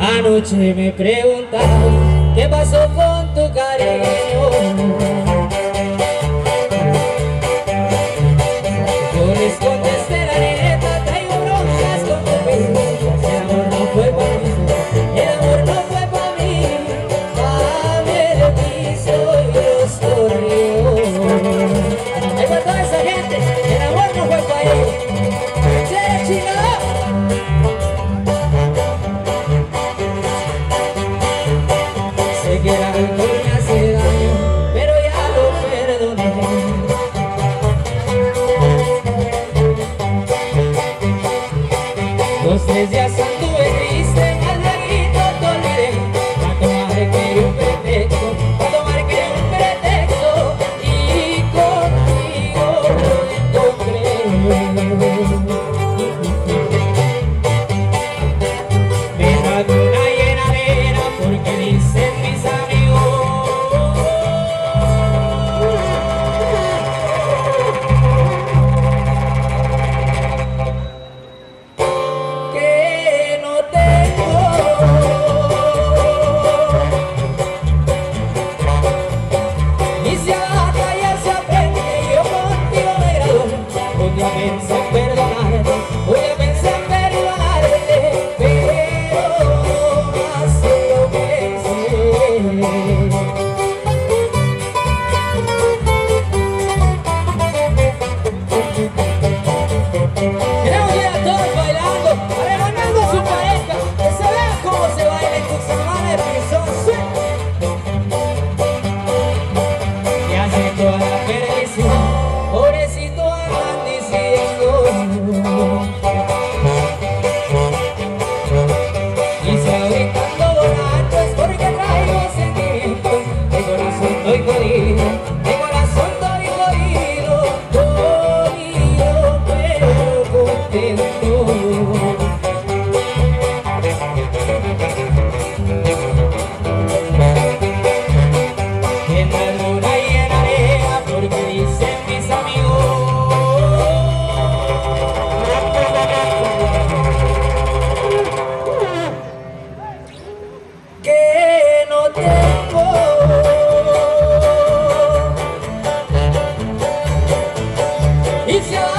Anoche me preguntaron qué pasó con tu cariño. Que la victoria será. It's your